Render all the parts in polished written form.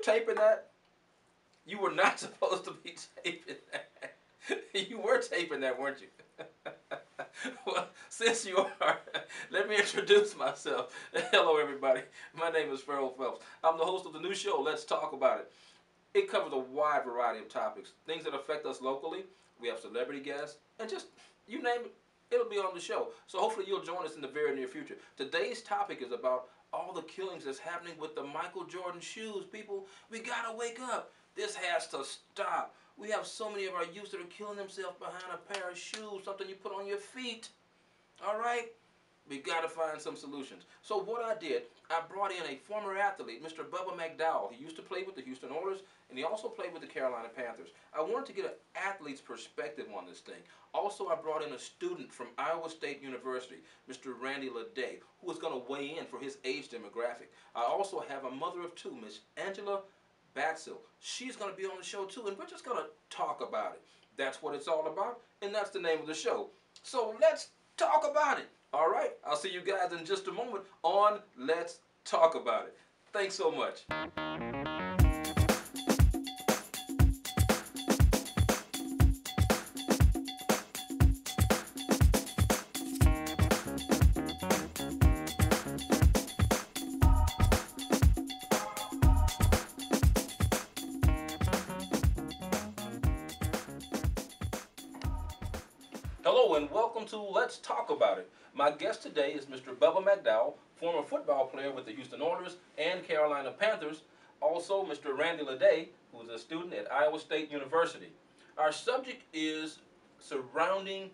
Taping that? You were not supposed to be taping that. You were taping that, weren't you? Well, since you are, let me introduce myself. Hello, everybody. My name is Ferrell Phelps. I'm the host of the new show, Let's Talk About It. It covers a wide variety of topics, things that affect us locally. We have celebrity guests, and just, you name it, it'll be on the show. So hopefully you'll join us in the very near future. Today's topic is about all the killings that's happening with the Michael Jordan shoes. People, we gotta wake up. This has to stop. We have so many of our youth that are killing themselves behind a pair of shoes, something you put on your feet. All right? We gotta find some solutions. So what I did, I brought in a former athlete, Mr. Bubba McDowell. He used to play with the Houston Oilers, and he also played with the Carolina Panthers. I wanted to get an athlete's perspective on this thing. Also, I brought in a student from Iowa State University, Mr. Randy Leday, who is going to weigh in for his age demographic. I also have a mother of two, Miss Angela Betsill. She's going to be on the show too, and we're just going to talk about it. That's what it's all about, and that's the name of the show. So let's talk about it. All right, I'll see you guys in just a moment on Let's Talk About It. Thanks so much. Hello and welcome to Let's Talk About It. My guest today is Mr. Bubba McDowell, former football player with the Houston Oilers and Carolina Panthers. Also, Mr. Randy Leday, who is a student at Iowa State University. Our subject is surrounding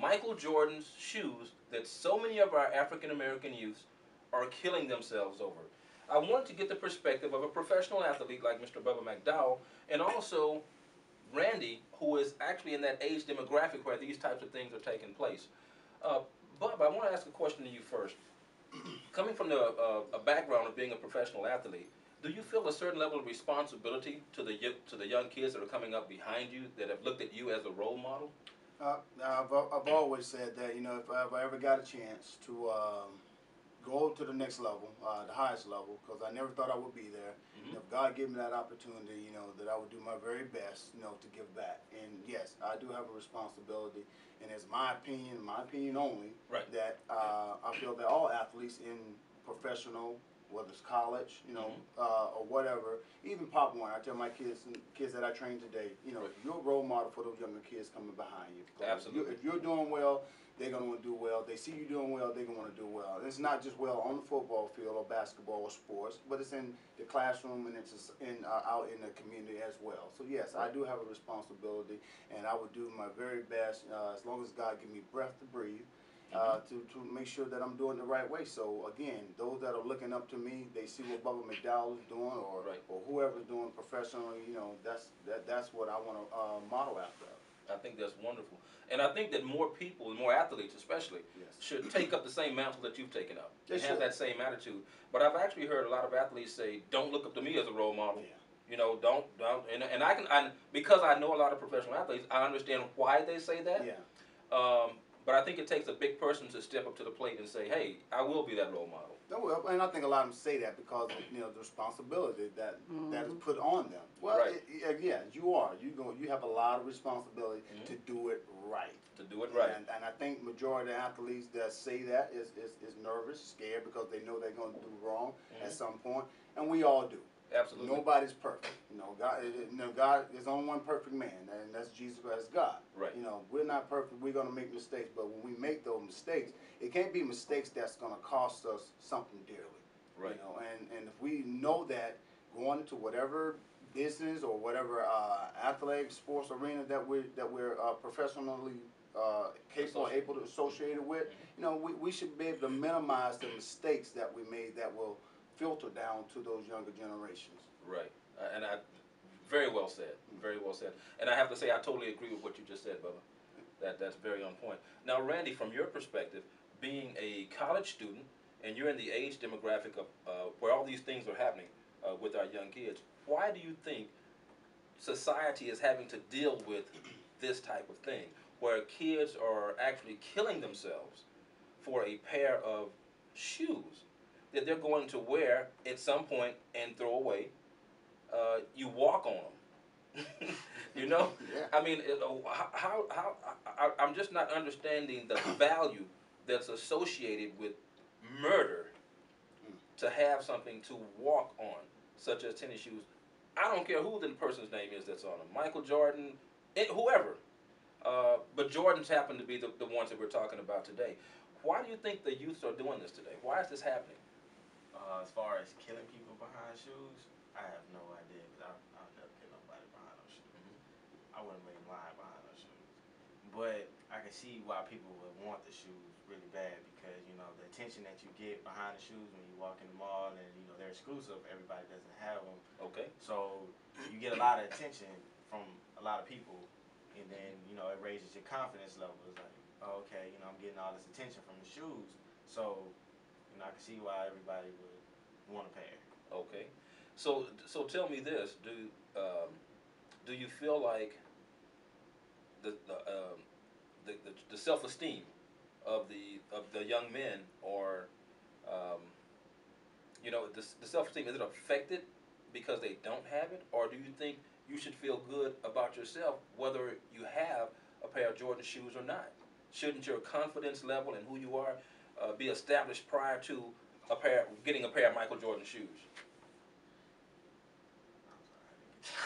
Michael Jordan's shoes that so many of our African American youths are killing themselves over. I wanted to get the perspective of a professional athlete like Mr. Bubba McDowell, and also Randy, who is actually in that age demographic where these types of things are taking place. Bub, I want to ask a question to you first. Coming from the, a background of being a professional athlete, do you feel a certain level of responsibility to the young kids that are coming up behind you that have looked at you as a role model? I've always said that, you know, if I ever got a chance to go to the next level, the highest level, because I never thought I would be there. Mm-hmm. If God gave me that opportunity, you know, that I would do my very best, you know, to give back. And yes, I do have a responsibility, and it's my opinion only, right, that I feel that all athletes in professional, whether it's college, you know, mm-hmm, or whatever, even Pop One, I tell my kids and kids that I train today, you know, right, you're a role model for those younger kids coming behind you. Absolutely. If you're doing well, they're going to want to do well. They see you doing well, they're going to want to do well. And it's not just well on the football field or basketball or sports, but it's in the classroom and it's in, out in the community as well. So, yes, I do have a responsibility, and I would do my very best, as long as God give me breath to breathe, to make sure that I'm doing the right way. So, again, those that are looking up to me, they see what Bubba McDowell is doing or whoever's doing professionally, you know, that's what I want to model after. I think that's wonderful. And I think that more people, more athletes especially, yes, should take up the same mantle that you've taken up. They have that same attitude. But I've actually heard a lot of athletes say, don't look up to me as a role model. Yeah. You know, don't. And I can, because I know a lot of professional athletes, I understand why they say that. Yeah. But I think it takes a big person to step up to the plate and say, hey, I will be that role model. No, and I think a lot of them say that because of, you know, the responsibility that that is put on them. Well, right, yeah, you are. You have a lot of responsibility to do it right. To do it right. And I think majority of athletes that say that is nervous, scared because they know they're going to do wrong at some point, and we all do. Absolutely. Nobody's perfect. You know, God is only one perfect man, and that's Jesus Christ, God. Right. You know, we're not perfect. We're going to make mistakes, but when we make those mistakes, it can't be mistakes that's going to cost us something dearly. Right. You know, and if we know that going into whatever business or whatever athletic sports arena that we're professionally capable or able to associate it with, you know, we should be able to minimize the mistakes that we made that will filter down to those younger generations. Right, and I, very well said, very well said. And I have to say, I totally agree with what you just said, Bubba. That's very on point. Now, Randy, from your perspective, being a college student, and you're in the age demographic of where all these things are happening with our young kids, why do you think society is having to deal with this type of thing, where kids are actually killing themselves for a pair of shoes that they're going to wear at some point and throw away? You walk on them. You know, yeah. I mean, I'm just not understanding the value that's associated with murder to have something to walk on, such as tennis shoes. I don't care who the person's name is that's on them, Michael Jordan, whoever. But Jordans happen to be the ones that we're talking about today. Why do you think the youths are doing this today? Why is this happening? As far as killing people behind shoes, I have no idea. I wouldn't really lie behind those shoes. But I can see why people would want the shoes really bad, because, you know, the attention that you get behind the shoes when you walk in the mall, and, you know, they're exclusive, everybody doesn't have them. Okay. So you get a lot of attention from a lot of people, and then, you know, it raises your confidence level. It's like, oh, okay, you know, I'm getting all this attention from the shoes. So, you know, I can see why everybody would want a pair. Okay. So tell me this, do you feel like the self-esteem of the young men, or you know, the self-esteem, is it affected because they don't have it, or do you think you should feel good about yourself whether you have a pair of Jordan shoes or not? Shouldn't your confidence level and who you are be established prior to getting a pair of Michael Jordan shoes?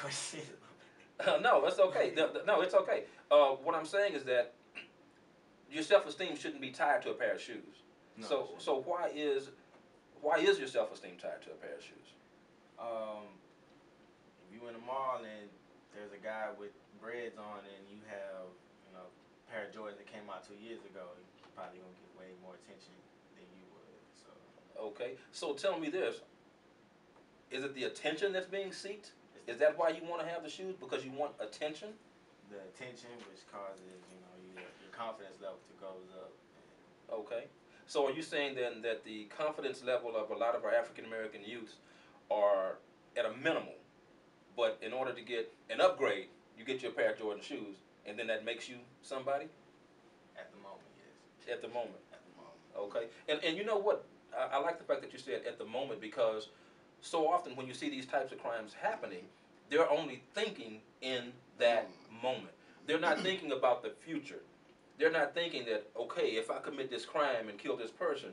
I'm sorry, I didn't get the question. No, that's okay. No, it's okay. What I'm saying is that your self-esteem shouldn't be tied to a pair of shoes. No, so why is your self-esteem tied to a pair of shoes? If you in the mall and there's a guy with breads on, and you have, you know, a pair of Jordans that came out 2 years ago, you're probably gonna get way more attention than you would. So. Okay. So tell me this: is it the attention that's being sought? Is that why you want to have the shoes? Because you want attention? The attention, which causes, you know, your confidence level to goes up. Okay. So are you saying then that the confidence level of a lot of our African American youths are at a minimal, but in order to get an upgrade, you get your pair of Jordan shoes, and then that makes you somebody? At the moment, yes. At the moment. At the moment. Okay. And you know what? I like the fact that you said at the moment, because so often when you see these types of crimes happening, they're only thinking in that moment. They're not thinking about the future. They're not thinking that, okay, if I commit this crime and kill this person,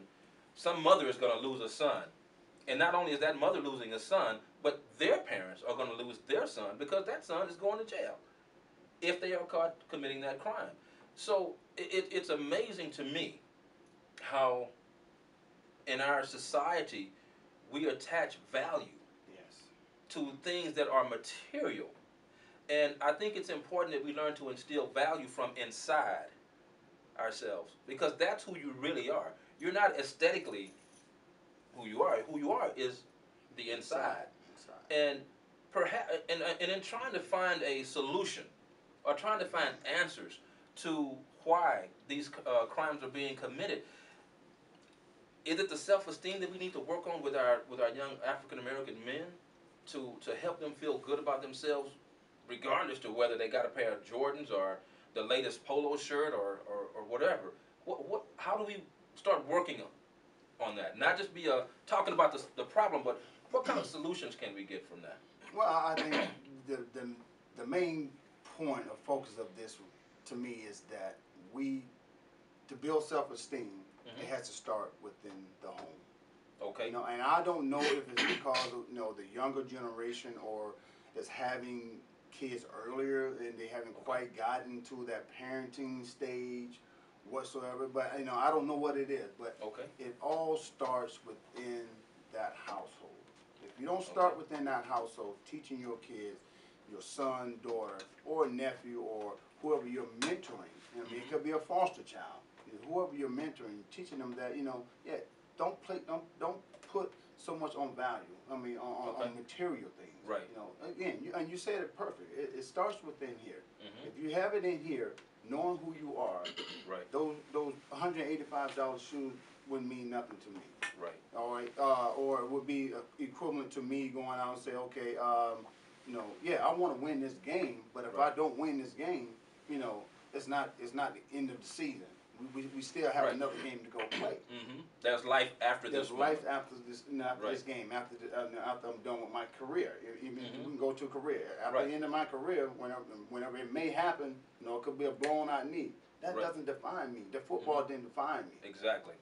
some mother is going to lose a son. And not only is that mother losing a son, but their parents are going to lose their son, because that son is going to jail if they are caught committing that crime. So it's amazing to me how in our society we attach value to things that are material. And I think it's important that we learn to instill value from inside ourselves, because that's who you really are. You're not aesthetically who you are. Who you are is the inside. And perhaps, and in trying to find a solution or trying to find answers to why these crimes are being committed, is it the self-esteem that we need to work on with our young African-American men to help them feel good about themselves, regardless to whether they got a pair of Jordans or the latest polo shirt or whatever? How do we start working on that? Not just be talking about the problem, but what kind of solutions can we get from that? Well, I think the main point of focus of this, to me, is that to build self-esteem, it has to start within the home. Okay. You know, and I don't know if it's because of, you know, the younger generation, or is having kids earlier and they haven't quite gotten to that parenting stage whatsoever. But, you know, I don't know what it is. But it all starts within that household. If you don't start within that household, teaching your kids, your son, daughter, or nephew, or whoever you're mentoring, I mean, it could be a foster child. Whoever you're mentoring, teaching them that, you know, don't put so much on value. I mean, on material things. Right. You know, again, and you said it perfect. It starts within here. If you have it in here, knowing who you are, right? Those $185 shoes wouldn't mean nothing to me. Right. All right. Or it would be equivalent to me going out and say, okay, you know, yeah, I want to win this game, but if I don't win this game, you know, it's not the end of the season. We still have another game to go play. Mm-hmm. There's life after this. There's life after this. After this game, after I'm done with my career, even we can go to a career. After the end of my career, whenever it may happen, you know, it could be a blown out knee. That doesn't define me. The football didn't define me. Exactly,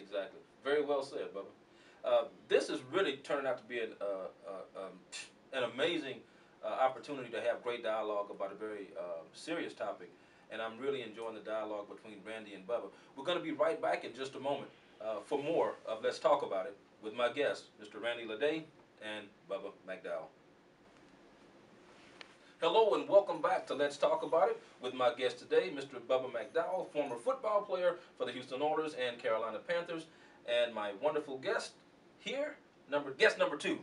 exactly. Very well said, Bubba. This is really turning out to be an amazing opportunity to have great dialogue about a very serious topic. And I'm really enjoying the dialogue between Randy and Bubba. We're going to be right back in just a moment for more of Let's Talk About It with my guests, Mr. Randy Leday and Bubba McDowell. Hello and welcome back to Let's Talk About It with my guest today, Mr. Bubba McDowell, former football player for the Houston Oilers and Carolina Panthers, and my wonderful guest here, guest number two,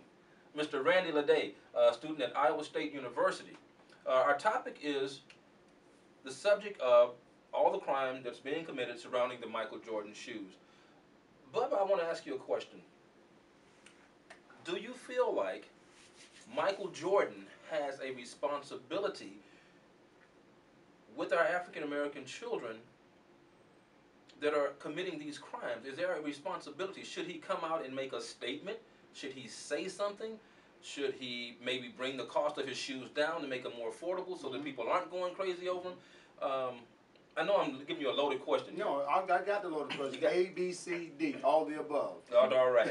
Mr. Randy Leday, a student at Iowa State University. Our topic is the subject of all the crime that's being committed surrounding the Michael Jordan shoes. Bubba, I want to ask you a question. Do you feel like Michael Jordan has a responsibility with our African-American children that are committing these crimes? Is there a responsibility? Should he come out and make a statement? Should he say something? Should he maybe bring the cost of his shoes down to make them more affordable so that people aren't going crazy over them? I know I'm giving you a loaded question. No, I got the loaded question. A, B, C, D, all the above. All right.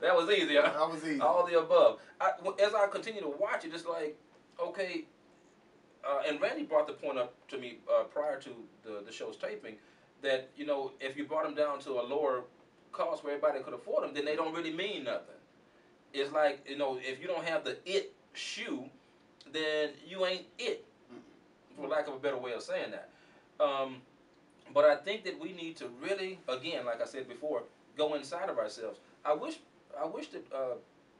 That was easy. That was easy. All the above. As I continue to watch it, it's like, okay, and Randy brought the point up to me prior to the show's taping that, you know, if you brought them down to a lower cost where everybody could afford them, then they don't really mean nothing. It's like, you know, if you don't have the it shoe, then you ain't it, for lack of a better way of saying that. But I think that we need to really, again, like I said before, go inside of ourselves. I wish that,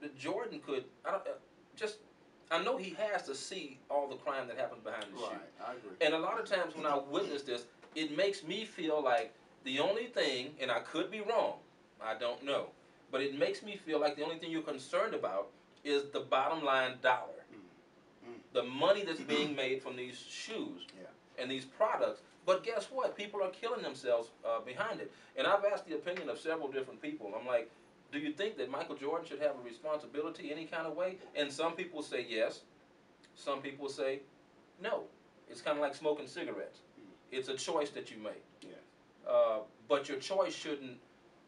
that Jordan could, I know he has to see all the crime that happens behind the shoe. I agree. And a lot of times when I witness this, it makes me feel like the only thing, and I could be wrong, I don't know, but it makes me feel like the only thing you're concerned about is the bottom line dollar. The money that's being made from these shoes and these products. But guess what? People are killing themselves behind it. And I've asked the opinion of several different people. I'm like, do you think that Michael Jordan should have a responsibility any kind of way? And some people say yes. Some people say no. It's kind of like smoking cigarettes. It's a choice that you make. Yeah. But your choice shouldn't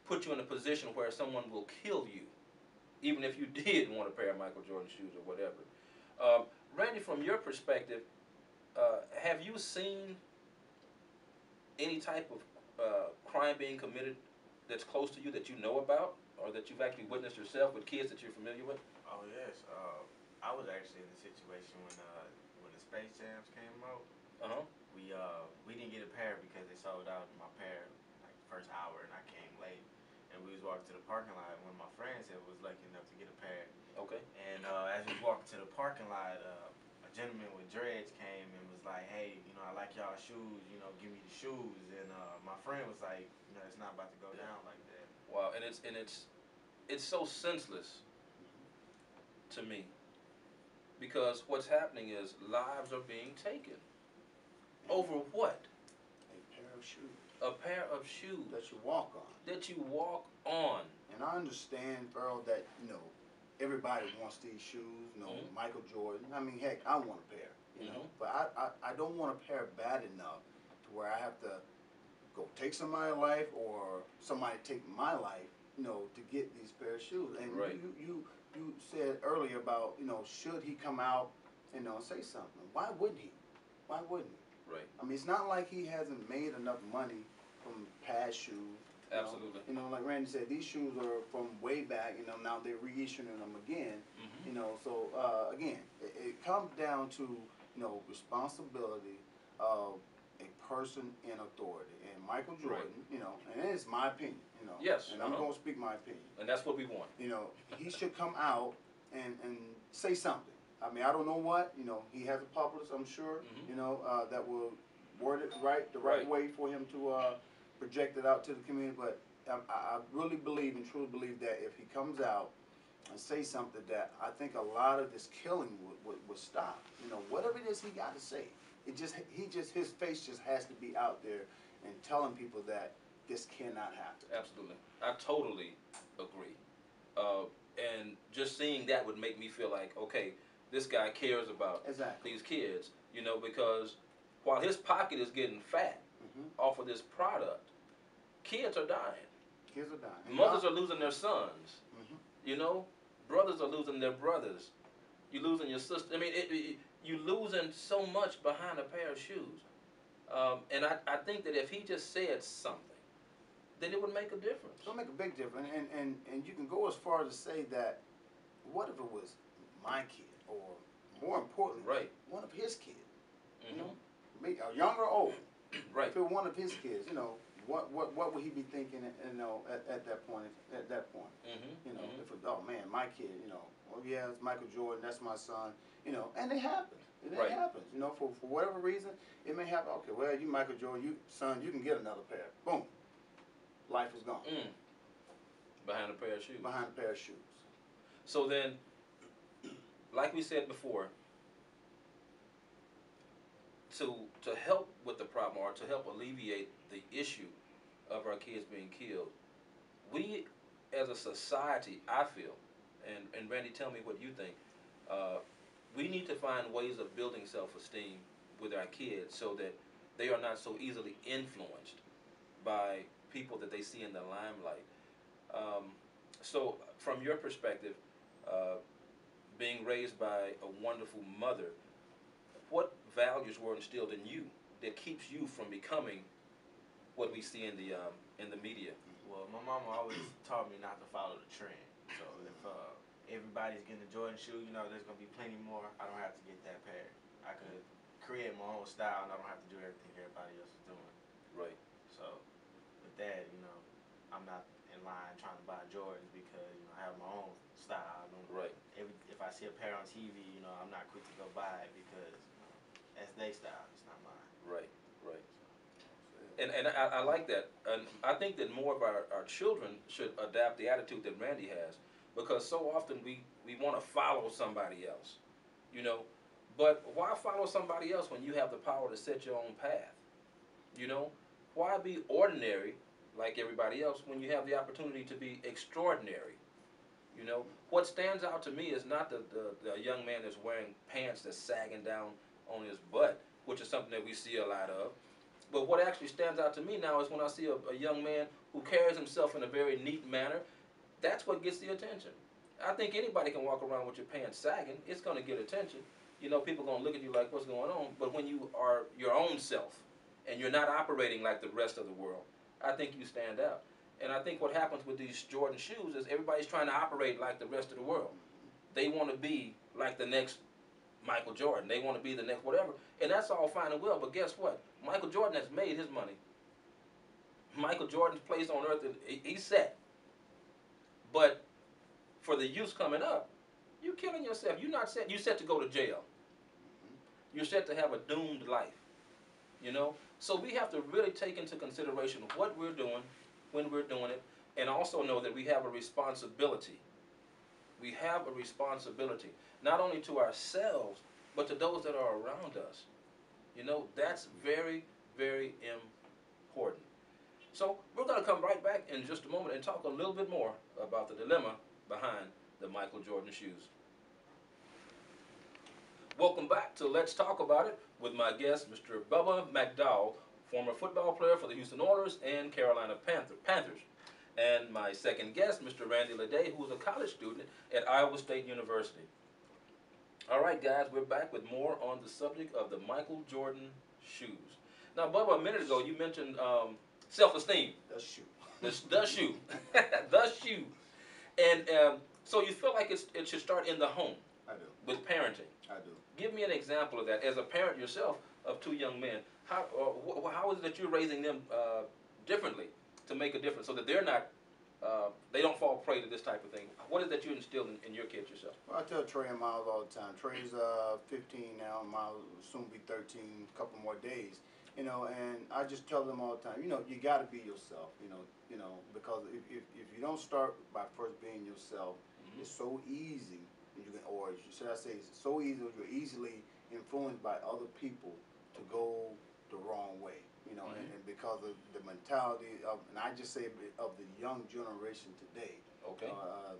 put you in a position where someone will kill you, even if you did want a pair of Michael Jordan shoes or whatever. Randy, from your perspective, have you seen any type of crime being committed that's close to you that you know about or that you've actually witnessed yourself with kids that you're familiar with? Oh, yes. I was actually in the situation when the Space Jams came out. Uh-huh. We didn't get a pair because they sold out my pair like the first hour and I came late. And we was walking to the parking lot, and one of my friends that was lucky enough to get a pair. Okay. And as we walked to the parking lot, a gentleman with dreads came and was like, "Hey, you know, I like y'all shoes. You know, give me the shoes." And my friend was like, "You know, it's not about to go down like that." Wow, and it's so senseless to me because what's happening is lives are being taken over what? A pair of shoes. A pair of shoes that you walk on. That you walk on. And I understand, Ferrell, that you know everybody wants these shoes. You know, Michael Jordan. I mean, heck, I want a pair. You know, but I don't want a pair bad enough to where I have to go take somebody's life or somebody take my life. You know, to get these pair of shoes. And you said earlier about you know should he come out and say something? Why wouldn't he? Why wouldn't he? Right. I mean, it's not like he hasn't made enough money from past shoes. Absolutely. You know, like Randy said, these shoes are from way back. You know, now they're reissuing them again. You know, so again, it comes down to you know responsibility of a person in authority. And Michael Jordan, you know, and it's my opinion. You know, and I'm gonna speak my opinion. And that's what we want. You know, he should come out and say something. I mean, I don't know what, you know, he has a populace, I'm sure, you know, that will word it right, the right way for him to project it out to the community. But I really believe and truly believe that if he comes out and says something, that I think a lot of this killing would stop. You know, whatever it is he got to say, it just, he just, his face just has to be out there and telling people that this cannot happen. Absolutely. I totally agree. And just seeing that would make me feel like, okay, this guy cares about these kids, you know, because while his pocket is getting fat off of this product, kids are dying. Kids are dying. Mothers are losing their sons. You know, brothers are losing their brothers. You're losing your sister. I mean, you're losing so much behind a pair of shoes. And I think that if he just said something, then it would make a difference. It'll make a big difference. And you can go as far as to say that, what if it was my kid, or more importantly, one of his kids? You know, maybe young or old. If it were one of his kids, you know, what would he be thinking? You know, at that point, you know, if it, oh man, my kid, you know, oh yeah, it's Michael Jordan, that's my son, you know, and it happens. It happens. You know, for whatever reason, it may happen. Okay, well, you Michael Jordan, you son, you can get another pair. Boom, life is gone. Behind a pair of shoes. Behind a pair of shoes. So then, like we said before, to help with the problem, or to help alleviate the issue of our kids being killed, we as a society, I feel, and Randy, tell me what you think, we need to find ways of building self-esteem with our kids so that they are not so easily influenced by people that they see in the limelight. So from your perspective, being raised by a wonderful mother, what values were instilled in you that keeps you from becoming what we see in the media? Well, my mama always taught me not to follow the trend. So if everybody's getting a Jordan shoe, you know, there's going to be plenty more. I don't have to get that pair. I could create my own style, and I don't have to do everything everybody else is doing. Right. So with that, you know, I'm not in line trying to buy Jordans because, you know, I have my own style. If I see a pair on TV, you know, I'm not quick to go buy it because, you know, that's their style, it's not mine. Right, right. And I like that. And I think that more of our children should adapt the attitude that Randy has, because so often we want to follow somebody else, you know. But why follow somebody else when you have the power to set your own path, you know? Why be ordinary like everybody else when you have the opportunity to be extraordinary? You know, what stands out to me is not the young man that's wearing pants that's sagging down on his butt, which is something that we see a lot of. But what actually stands out to me now is when I see a young man who carries himself in a very neat manner. That's what gets the attention. I think anybody can walk around with your pants sagging. It's going to get attention. You know, people are going to look at you like, what's going on? But when you are your own self and you're not operating like the rest of the world, I think you stand out. And I think what happens with these Jordan shoes is everybody's trying to operate like the rest of the world. They want to be like the next Michael Jordan. They want to be the next whatever. And that's all fine and well, but guess what? Michael Jordan has made his money. Michael Jordan's place on earth, he's set. But for the youth coming up, you're killing yourself. You're not set. You're set to go to jail. You're set to have a doomed life, you know? So we have to really take into consideration what we're doing, when we're doing it, and also know that we have a responsibility. We have a responsibility, not only to ourselves, but to those that are around us. You know, that's very, very important. So we're going to come right back in just a moment and talk a little bit more about the dilemma behind the Michael Jordan shoes. Welcome back to Let's Talk About It with my guest, Mr. Bubba McDowell, former football player for the Houston Oilers and Carolina Panthers. And my second guest, Mr. Randy Leday, who is a college student at Iowa State University. All right, guys, we're back with more on the subject of the Michael Jordan shoes. Now, Bubba, a minute ago, you mentioned self-esteem. The shoe. The shoe. The shoe. And so you feel like it should start in the home. I do. With parenting. I do. Give me an example of that. As a parent yourself of two young men, how is it that you're raising them differently to make a difference so that they're not they don't fall prey to this type of thing. What is that you instill in your kids yourself? Well, I tell Trey and Miles all the time. Trey's 15 now, Miles will soon be 13, a couple more days. You know, and I just tell them all the time, you know, you got to be yourself, you know, because if you don't start by first being yourself, mm-hmm. it's so easy, or should I say it's so easy, you're easily influenced by other people to go the wrong way, you know, mm-hmm. and because of the mentality of, and I just say of the young generation today, okay,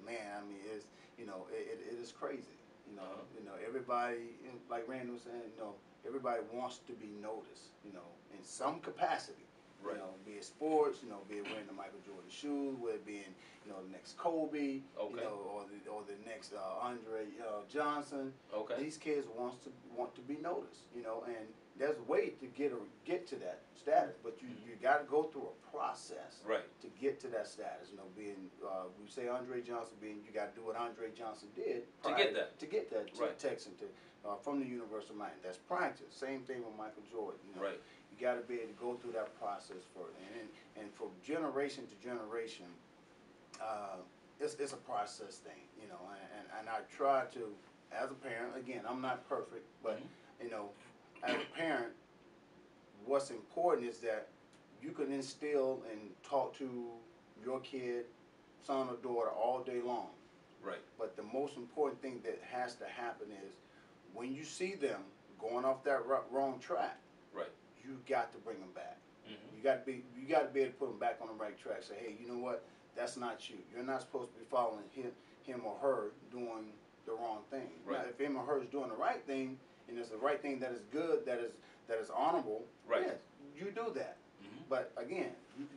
man, I mean, it's, you know, it is crazy, you know, uh-huh. you know, everybody, like Randy was saying, you know, everybody wants to be noticed, you know, in some capacity, right. you know, be it sports, you know, be it wearing the Michael Jordan shoes, whether it being, you know, the next Kobe, okay. you know, or the next Andre Johnson. Okay. These kids want to be noticed, you know, and there's a way to get to that status, but you got to go through a process right. to get to that status. You know, being we say Andre Johnson, being you got to do what Andre Johnson did to get that right. Texan to. From the University of Miami. That's practice. Same thing with Michael Jordan. You know? Right. You got to be able to go through that process further. And from generation to generation, it's a process thing, you know. And I try to, as a parent, again, I'm not perfect, but, mm-hmm. you know, as a parent, what's important is that you can instill and talk to your kid, son or daughter, all day long. Right. But the most important thing that has to happen is, when you see them going off that wrong track, right? You got to bring them back. Mm-hmm. You got to be able to put them back on the right track. Say, hey, you know what? That's not you. You're not supposed to be following him or her doing the wrong thing. Right. Now, if him or her is doing the right thing, and it's the right thing that is good, that is honorable, right? Yes, you do that. Mm-hmm. But again,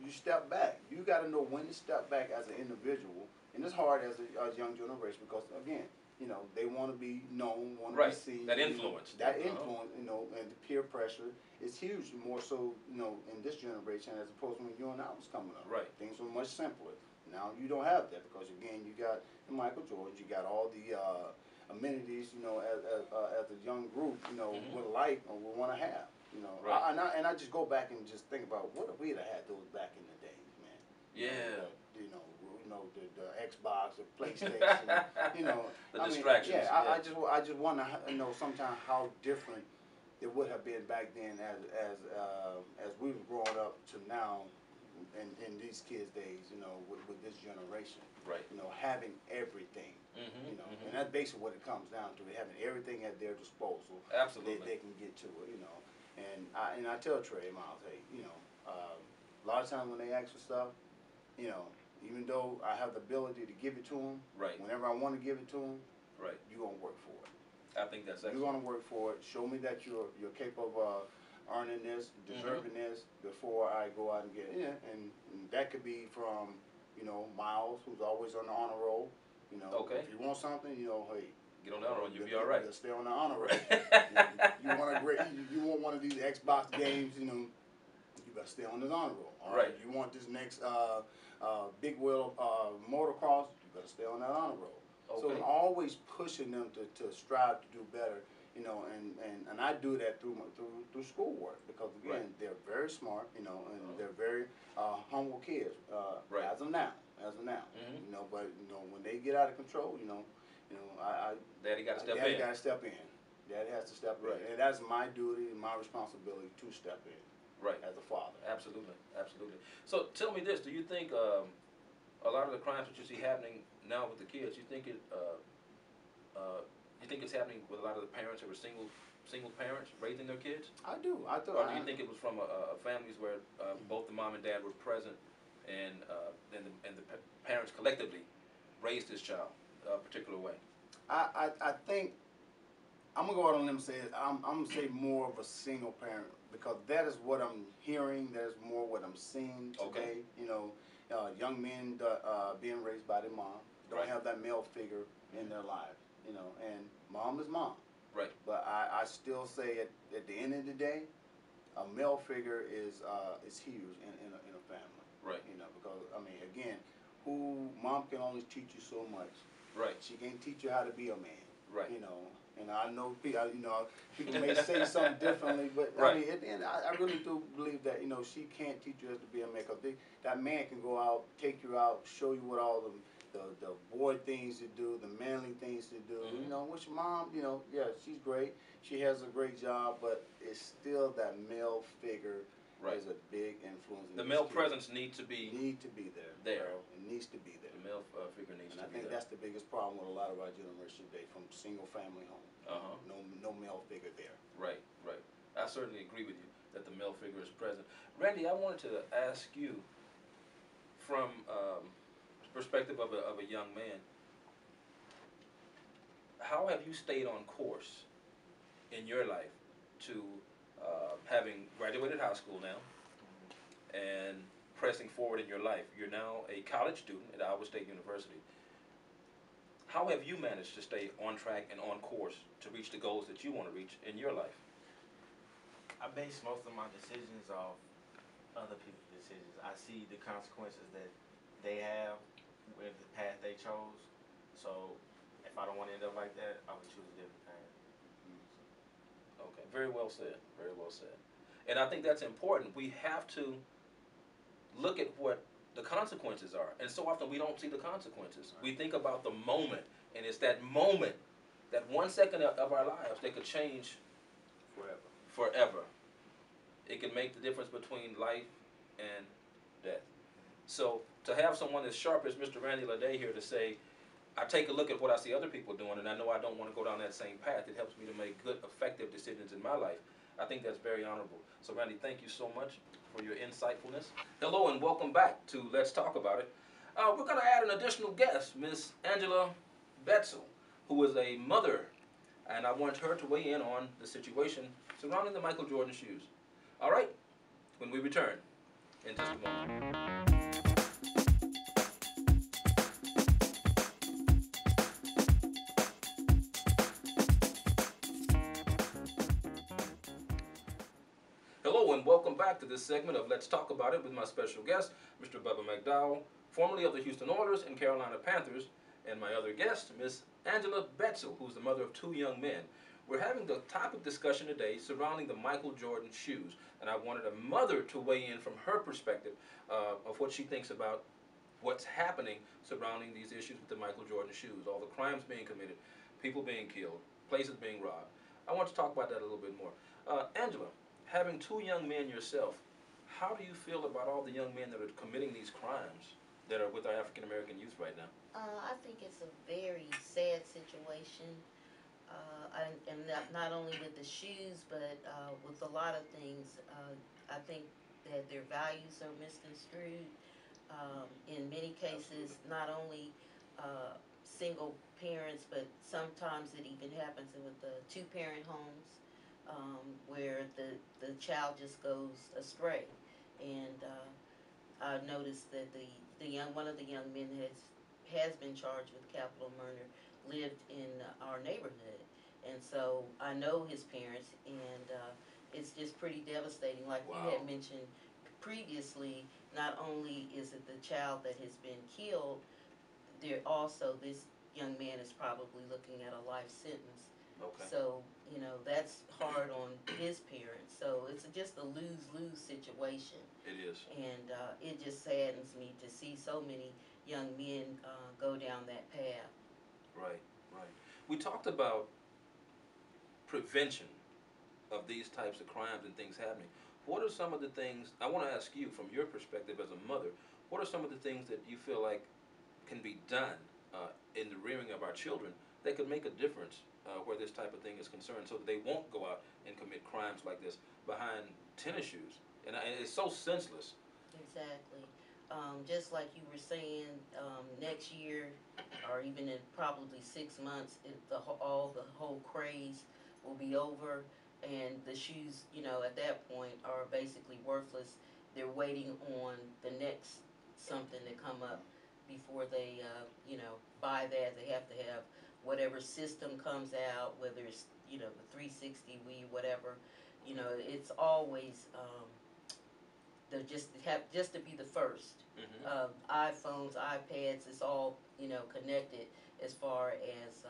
you step back. You got to know when to step back as an individual, and it's hard as a young generation because again. You know, they want to be known, want right. to be seen. That influence. That influence, you know, and the peer pressure is huge, more so, you know, in this generation as opposed to when you and I was coming up. Right. Things were much simpler. Now you don't have that because, again, you got Michael Jordan, you got all the amenities, you know, as a young group, you know, mm-hmm. would like or would want to have. You know, right. I just go back and just think about what if we'd have had those back in the days, man. Yeah. You know, the Xbox, the PlayStation, and, you know, the distractions. Mean, yeah, yeah. I just wonder, you know, sometimes how different it would have been back then, as we were growing up to now, in these kids' days, you know, with this generation, right? You know, having everything, mm-hmm, you know, mm-hmm. and that's basically what it comes down to, having everything at their disposal. Absolutely, they can get to it, you know. And I tell Trey Miles, hey, you know, a lot of times when they ask for stuff, you know. Even though I have the ability to give it to them, right. whenever I want to give it to them, right. you're going to work for it. I think that's excellent. You're going to work for it. Show me that you're capable of earning this, deserving mm-hmm. this, before I go out and get it. Yeah. And that could be from, you know, Miles, who's always on the honor roll. You know, okay. if you want something, you know, hey. Get on the honor roll, you'll be all right. Stay on the honor roll. you want one of these Xbox games, you know, you better stay on this honor roll. All right. You want this next big wheel motocross, you better stay on that honor roll. Okay. So I'm always pushing them to strive to do better, you know, and I do that through schoolwork because again right. they're very smart, you know, and uh-huh. they're very humble kids right. as of now, mm-hmm. you know. But you know when they get out of control, you know, Daddy has to step right. in, and that's my duty and my responsibility to step in. Right. As a father. Absolutely. Absolutely. So tell me this. Do you think a lot of the crimes that you see happening now with the kids, you think it's happening with a lot of the parents that were single parents raising their kids? I do. Or do you think it was from families where both the mom and dad were present and the parents collectively raised this child a particular way? I think I'm going to go out on a limb and say I'm going to say more of a single parent. Because that is what I'm hearing. That is more what I'm seeing today. Okay. You know, young men being raised by their mom don't right. have that male figure mm-hmm. in their lives. You know, and mom is mom. Right. But I still say at the end of the day, a male figure is huge in a family. Right. You know, because I mean, again, mom can only teach you so much. Right. She can't teach you how to be a man. Right. You know, And I know people, people may say something differently, but right. I mean, at the end, I really do believe that, she can't teach you how to be a man. That man can go out, take you out, show you what all the boy things to do, the manly things to do. Mm-hmm. Which mom, yeah, she's great. She has a great job, but it's still that male figure. Right. Is a big influence. The male presence needs to be there. It needs to be there. The male figure needs to be there. And I think that's the biggest problem with a lot of our generation today, from single family home. Uh-huh. No male figure there. Right, right. I certainly agree with you that the male figure is present. Randy, I wanted to ask you, from the perspective of a young man, how have you stayed on course in your life to having graduated high school now and pressing forward in your life? You're now a college student at Iowa State University. How have you managed to stay on track and on course to reach the goals that you want to reach in your life? I base most of my decisions off other people's decisions. I see the consequences that they have with the path they chose. So if I don't want to end up like that, I would choose a different path. Okay, very well said, very well said. And I think that's important. We have to look at what the consequences are. And so often we don't see the consequences. We think about the moment, and it's that moment, that 1 second of our lives that could change forever. It can make the difference between life and death. So to have someone as sharp as Mr. Randy Leday here to say, I take a look at what I see other people doing, and I know I don't want to go down that same path. It helps me to make good, effective decisions in my life. I think that's very honorable. So, Randy, thank you so much for your insightfulness. Hello, and welcome back to Let's Talk About It. We're going to add an additional guest, Miss Angela Betsill, who is a mother, and I want her to weigh in on the situation surrounding the Michael Jordan shoes. All right, when we return in just a moment. Welcome back to this segment of Let's Talk About It with my special guest, Mr. Bubba McDowell, formerly of the Houston Oilers and Carolina Panthers, and my other guest, Miss Angela Betsill, who's the mother of two young men. We're having the topic discussion today surrounding the Michael Jordan shoes, and I wanted a mother to weigh in from her perspective of what she thinks about what's happening surrounding these issues with the Michael Jordan shoes, all the crimes being committed, people being killed, places being robbed. I want to talk about that a little bit more. Angela, having two young men yourself, how do you feel about all the young men that are committing these crimes that are with our African-American youth right now? I think it's a very sad situation, and not only with the shoes, but with a lot of things. I think that their values are misconstrued. In many cases, not only single parents, but sometimes it even happens with the two-parent homes. Where the child just goes astray, and I noticed that one of the young men has been charged with capital murder, lived in our neighborhood, and so I know his parents, and it's just pretty devastating. Like wow. You had mentioned previously, not only is it the child that has been killed, there also this young man is probably looking at a life sentence. Okay. So, that's hard on his parents. So it's just a lose-lose situation. It is. And it just saddens me to see so many young men go down that path. Right, right. We talked about prevention of these types of crimes and things happening. What are some of the things, I want to ask you from your perspective as a mother, what are some of the things that you feel like can be done in the rearing of our children that could make a difference where this type of thing is concerned, so that they won't go out and commit crimes like this behind tennis shoes? And it's so senseless. Exactly. Just like you were saying, next year, or even in probably 6 months, the whole craze will be over, and the shoes, at that point are basically worthless. They're waiting on the next something to come up before they, buy that. They have to have whatever system comes out, whether it's, the 360 Wii, whatever, it's always, just to be the first. Mm-hmm. iPhones, iPads, it's all, connected as far as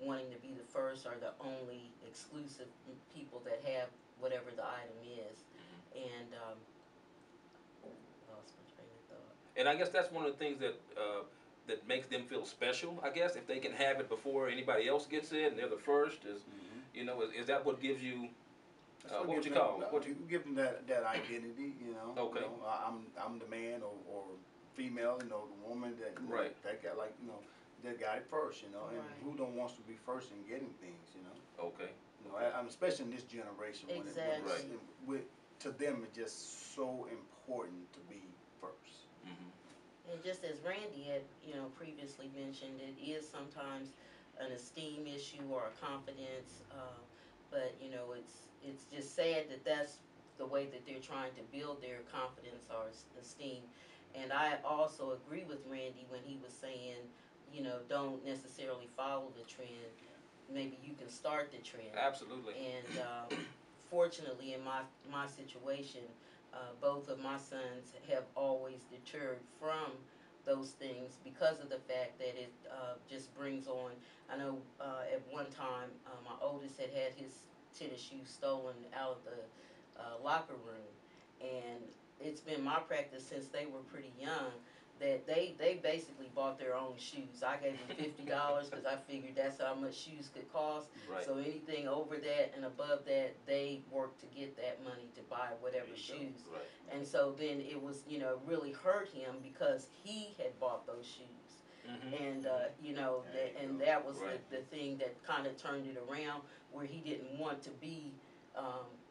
wanting to be the first or the only exclusive people that have whatever the item is. And lost my train of thought. And I guess that's one of the things that that makes them feel special, I guess, if they can have it before anybody else gets it and they're the first. Is you know, is that what gives you what would you call it? What you give them that identity, you know. Okay. You know, I'm the man or female, you know, the woman that, you know, right, that got, like, you know, that got it first, you know. Right. And who don't wants to be first in getting things, you know? Okay. You know, I'm especially in this generation, exactly, when it, to them it's just so important to be first. And just as Randy had, you know, previously mentioned, it is sometimes an esteem issue or a confidence, but, you know, it's just sad that that's the way that they're trying to build their confidence or esteem. And I also agree with Randy when he was saying, you know, don't necessarily follow the trend. Maybe you can start the trend. Absolutely. And fortunately, in my situation, both of my sons have always deterred from those things because of the fact that it just brings on. I know at one time my oldest had his tennis shoes stolen out of the locker room, and it's been my practice since they were pretty young that they basically bought their own shoes. I gave them $50 because I figured that's how much shoes could cost. Right. So anything over that and above that, they worked to get that money to buy whatever shoes. Right. And so then it was, you know, really hurt him because he had bought those shoes. And, you know, that was right, the thing that kind of turned it around where he didn't want to be,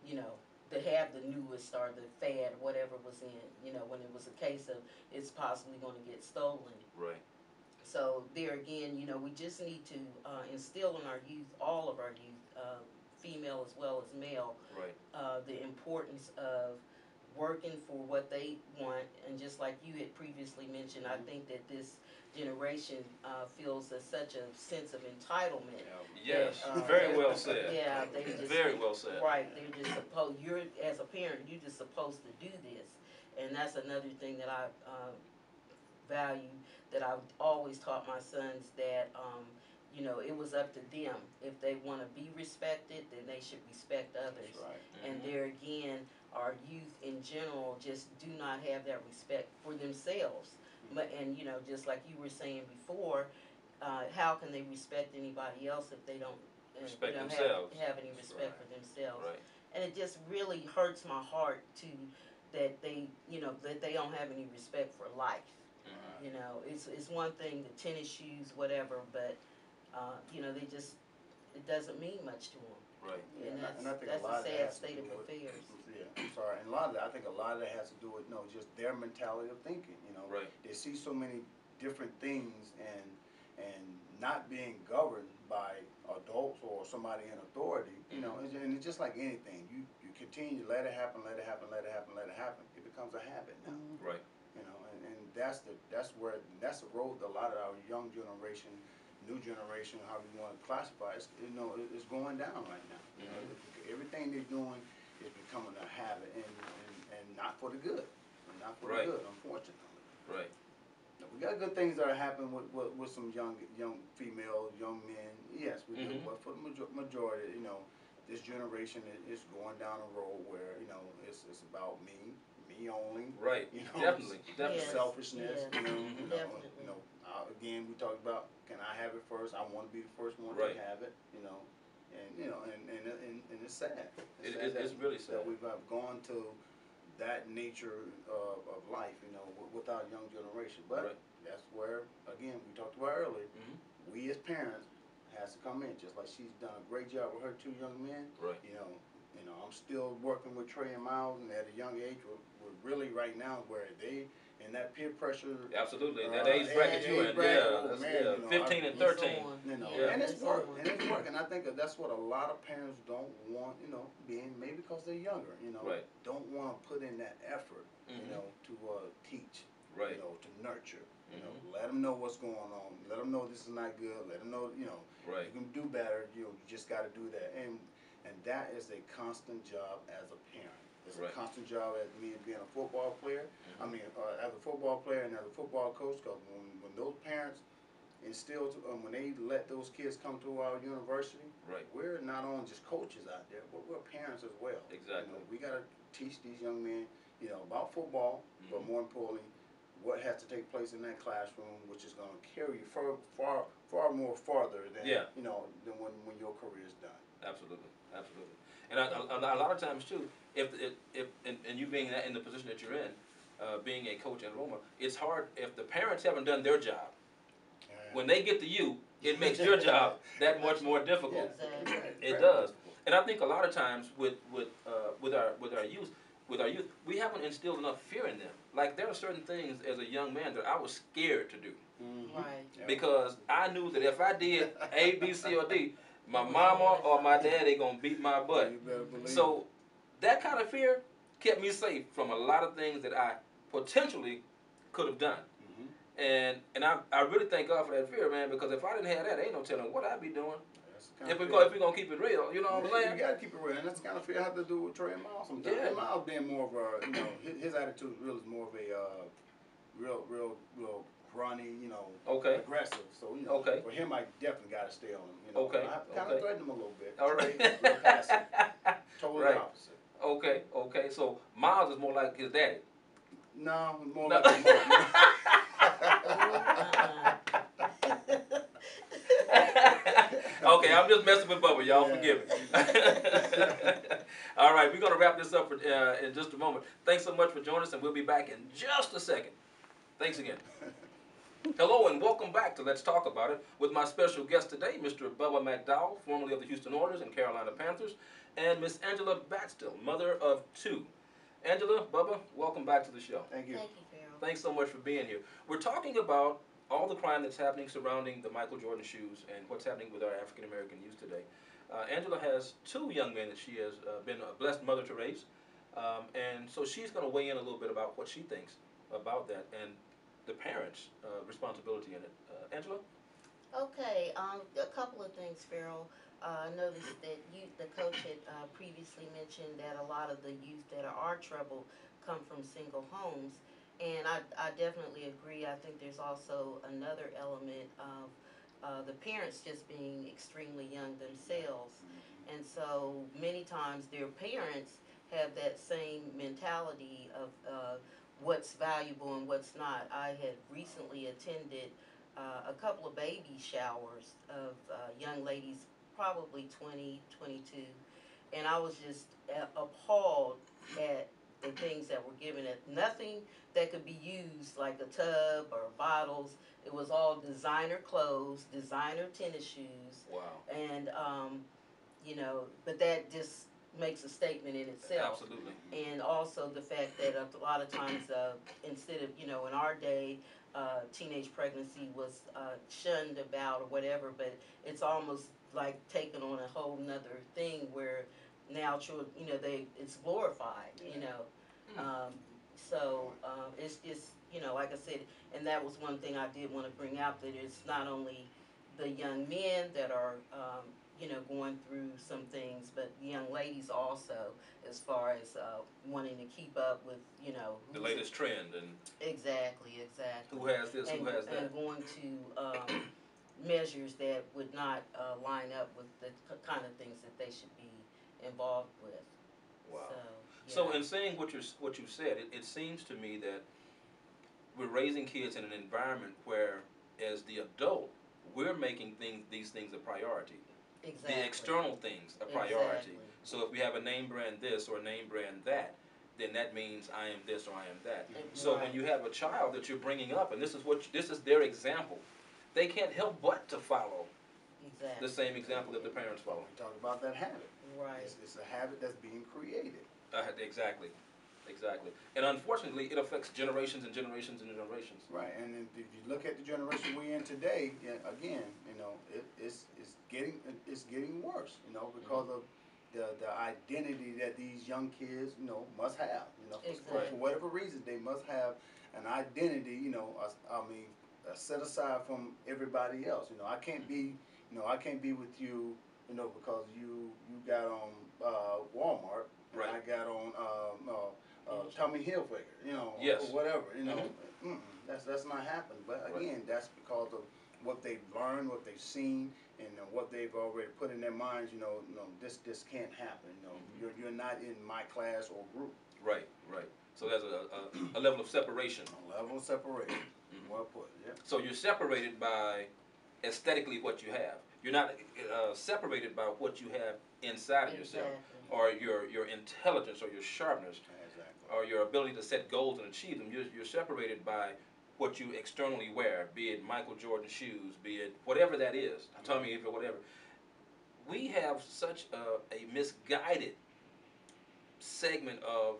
you know, to have the newest or the fad, whatever was in, you know, when it was a case of it's possibly going to get stolen. Right. So there again, you know, we just need to instill in our youth, all of our youth, female as well as male, right, the importance of working for what they want. And just like you had previously mentioned, I think that this generation feels such a sense of entitlement. Yes, that, very well said. Yeah, they just, very well said. Right, they're just supposed. You're as a parent, you're just supposed to do this, and that's another thing that I value. That I've always taught my sons that you know, it was up to them. If they want to be respected, then they should respect others. That's right. And there again, our youth in general just do not have that respect for themselves. But, and, you know, just like you were saying before, how can they respect anybody else if they don't, themselves. Have any respect for themselves? Right. And it just really hurts my heart that they, you know, that they don't have any respect for life. You know, it's one thing, the tennis shoes, whatever, but, you know, they just, it doesn't mean much to them. Right. Yeah, and that's, I think that's a sad state of affairs. Yeah, I'm sorry. And I think a lot of that has to do with, no, just their mentality of thinking. You know, right, they see so many different things and not being governed by adults or somebody in authority. You know, and it's just like anything. You continue to let it happen, let it happen, let it happen, let it happen. It becomes a habit now. Right. You know, and that's the road that a lot of our young generation, new generation, how we want to classify it, you know, it's going down right now. You know, everything they're doing is becoming a habit, and not for the good, not for the good, unfortunately. Right. Now, we got good things that are happening with some young female, young men. Yes, we do. But for the majority, you know, this generation is going down a road where, you know, it's about me only. Right. You know, definitely. Yes. Selfishness. Yes. You know, again, we talked about, can I have it first? I want to be the first one to have it. You know, and you know, and it's sad. It's really sad that we've gone to that nature of life. You know, with our young generation. But that's where, again, we talked about earlier. We as parents has to come in, just like she's done a great job with her two young men. Right. You know. You know, I'm still working with Trey and Miles, and at a young age, we're really right now where they, in that peer pressure. Absolutely, that age bracket you're in, you know, 15 and 13. You know, and it's work, and it's work, and I think that's what a lot of parents don't want, you know, being maybe because they're younger, you know, don't want to put in that effort, you know, to teach, you know, to nurture, you know, let them know what's going on, let them know this is not good, let them know, you know, you can do better, you know, you just got to do that. And that is a constant job as a parent. It's a constant job as me being a football player. I mean, as a football player and as a football coach, because when those parents, instilled when they let those kids come to our university. Right. We're not only just coaches out there, but we're parents as well. Exactly. You know, we got to teach these young men, you know, about football, mm-hmm. but more importantly, what has to take place in that classroom, which is going to carry you far farther than you know than when your career is done. Absolutely, absolutely. And a lot of times too, if you being in the position that you're in, being a coach and Roma, it's hard if the parents haven't done their job. When they get to you, it makes your job that much more difficult. It does. And I think a lot of times with our youth, we haven't instilled enough fear in them. Like, there are certain things as a young man that I was scared to do. Mm-hmm. Right. Because I knew that if I did A, B, C, or D, my mama or my dad ain't gonna beat my butt. You better believe so that kind of fear kept me safe from a lot of things that I potentially could have done. Mm-hmm. And I really thank God for that fear, man, because if I didn't have that, ain't no telling what I'd be doing. If we're going to keep it real, you know what I'm saying? You got to keep it real. And that's the kind of feel I have to do with Trey and Miles sometimes. Yeah. Miles being more of a, you know, his attitude really is more of a real grunty, you know, aggressive. So, you know, for him, I definitely got to stay on him. You know? Okay. I kind of threatened him a little bit. All right. Trey is real passive. Totally opposite. Okay, okay. So, Miles is more like his daddy. No, more like his mom. Okay, I'm just messing with Bubba, y'all. Yeah. Forgive me. All right, we're going to wrap this up for, in just a moment. Thanks so much for joining us, and we'll be back in just a second. Thanks again. Hello, and welcome back to Let's Talk About It with my special guest today, Mr. Bubba McDowell, formerly of the Houston Oilers and Carolina Panthers, and Miss Angela Betsill, mother of two. Angela, Bubba, welcome back to the show. Thank you. Thank you, Ferrell. Thanks so much for being here. We're talking about all the crime that's happening surrounding the Michael Jordan shoes and what's happening with our African-American youth today. Angela has two young men that she has been a blessed mother to raise, and so she's going to weigh in a little bit about what she thinks about that and the parents' responsibility in it. Angela? Okay, a couple of things, Ferrell. I noticed that the coach had previously mentioned that a lot of the youth that are troubled come from single homes. And I definitely agree. I think there's also another element of the parents just being extremely young themselves. And so many times their parents have that same mentality of what's valuable and what's not. I had recently attended a couple of baby showers of young ladies, probably 20, 22, and I was just appalled at the things that were given. At nothing that could be used, like a tub or bottles. It was all designer clothes, designer tennis shoes. Wow. And you know, but that just makes a statement in itself. Absolutely. And also the fact that a lot of times instead of, you know, in our day, teenage pregnancy was shunned about or whatever, but it's almost like taken on a whole nother thing where now, you know, it's glorified, you know. So it's just, you know, like I said, and that was one thing I did want to bring out, that it's not only the young men that are, you know, going through some things, but young ladies also, as far as wanting to keep up with, you know, the latest trend and exactly who has this and, who has that, and going to measures that would not line up with the kind of things that they should be involved with. Wow. So in saying what you said, it seems to me that we're raising kids in an environment where, as the adult, we're making these things a priority. Exactly. The external things a priority. Exactly. So if we have a name brand this or a name brand that, then that means I am this or I am that. Mm-hmm. So when you have a child that you're bringing up, and this is their example, they can't help but to follow. Exactly. The same example that the parents follow. We talk about that habit. Right. It's a habit that's being created. Exactly. Exactly. And unfortunately, it affects generations and generations and generations. Right. And if you look at the generation we're in today, again, you know, it's getting worse, you know, because of the identity that these young kids, you know, must have. You know, exactly. For whatever reason, they must have an identity, you know, set aside from everybody else. You know, I can't be with you, you know, because you got on Walmart, right. And I got on Tommy Hilfiger, you know, yes. Or whatever, you know. Mm-hmm. That's not happening. But again, right. That's because of what they've learned, what they've seen, and what they've already put in their minds. This can't happen. You're not in my class or group. Right, right. So there's a level of separation. A level of separation. Well put. Yeah. So you're separated by aesthetically what you have. You're not separated by what you have inside of yourself, or your intelligence, or your sharpness, or your ability to set goals and achieve them. You're separated by what you externally wear, be it Michael Jordan shoes, be it whatever that is, tummy if or whatever. We have such a misguided segment of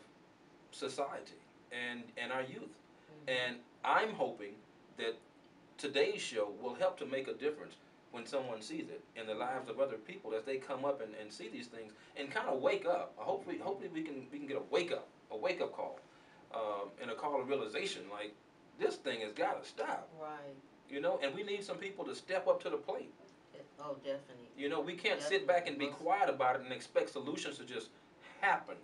society and our youth, and I'm hoping that today's show will help to make a difference when someone sees it in the lives of other people as they come up and see these things and kind of wake up. Hopefully we can get a wake up call, and a call of realization like this thing has got to stop. Right. You know, and we need some people to step up to the plate. Oh, definitely. You know, we can't sit back and be quiet about it and expect solutions to just happen.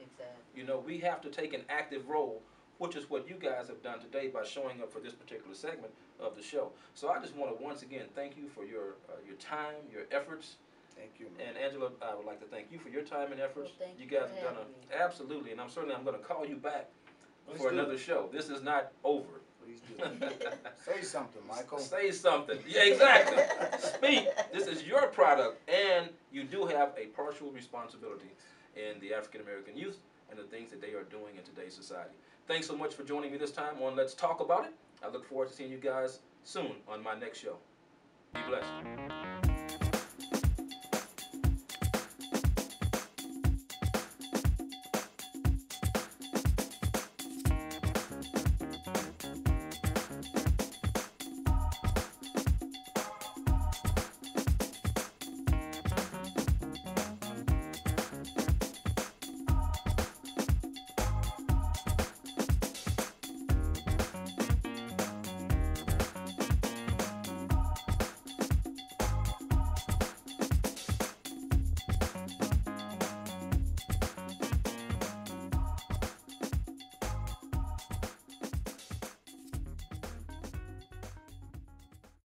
Exactly. You know, we have to take an active role, which is what you guys have done today by showing up for this particular segment of the show. So I just want to once again thank you for your time, your efforts. Thank you. And Angela, I would like to thank you for your time and efforts. Well, thank you guys have done absolutely, and I'm going to call you back for another show. This is not over. Please do. Say something, Michael. Say something. Yeah, exactly. Speak. This is your product, and you do have a partial responsibility in the African American youth and the things that they are doing in today's society. Thanks so much for joining me this time on Let's Talk About It. I look forward to seeing you guys soon on my next show. Be blessed.